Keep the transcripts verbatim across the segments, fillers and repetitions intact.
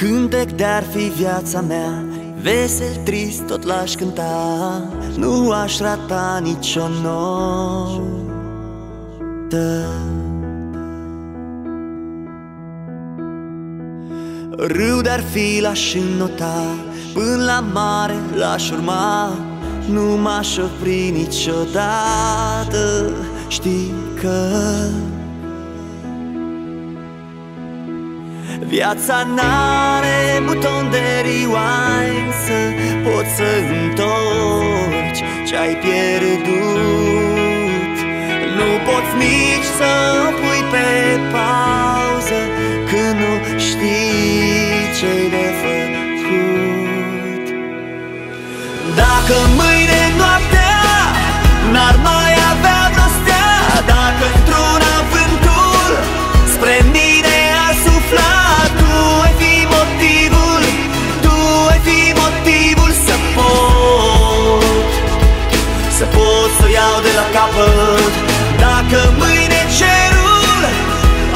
Cântec de-ar fi viața mea, vesel, trist, tot l-aș cânta. Nu aș rata nicio notă. Râu de-ar fi, l-aș înnota, până la mare l-aș urma. Nu m-aș opri niciodată, știi că viața n-are buton de rewind să poți să întorci ce-ai pierdut. Nu poți nici să o pui pe pauză când nu știi ce-i de făcut. Dacă mâine noaptea n-ar mai avea vreo stea, dacă într-una vântul spre mine ar sufla, tu ai fi motivul, tu ai fi motivul să pot, să pot să iau de la capăt. Dacă mâine cerul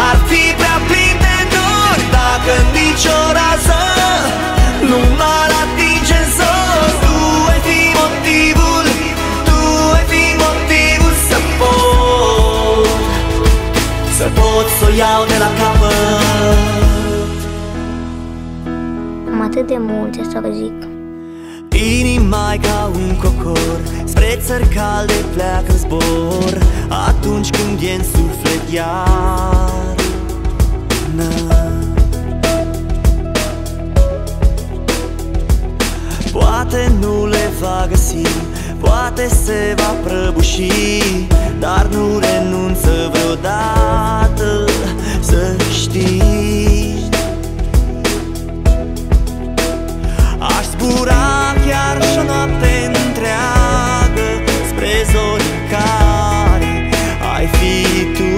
ar fi prea plin de nori, dacă nicio rază nu m-ar atinge în zon, tu ai fi motivul, tu ai fi motivul să pot, să pot să o iau de la capăt. Am atât de multe să vă zic. Inima-i ca un cocor, spre țări calde pleacă-n zbor, atunci când e în suflet iarnă. Poate nu le va găsi, poate se va prăbuși, dar nu renunță vreodată, să știi. Aș zbura chiar și-o noapte întreagă spre zori în care ai fi tu.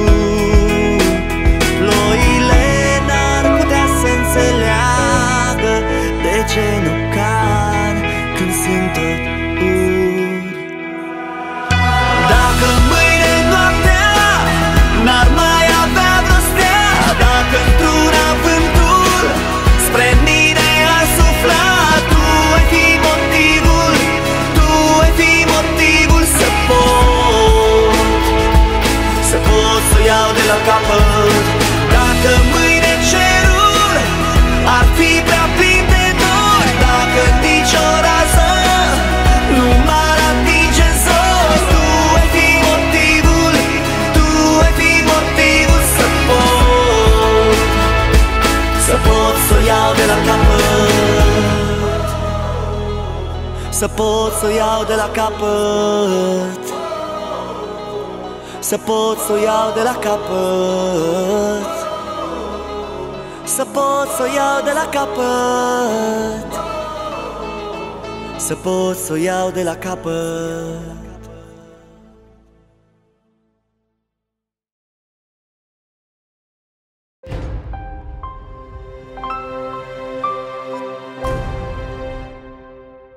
Ploile n-ar putea să înțeleagă de ce nu car când sunt tăcut. Dacă mâine noaptea n-ar mai avea vreo stea, dacă într-una vântul spre mine ar sufla, iau de la capăt. Dacă mâine cerul ar fi prea plin de nori, dacă nicio rază nu m-ar atinge în zori, tu ai fi motivul, tu ai fi motivul să pot, să pot să iau de la capăt, să pot să iau de la capăt, să pot să o iau de la capăt, să pot să o iau de la capăt, să pot să o iau de la capăt.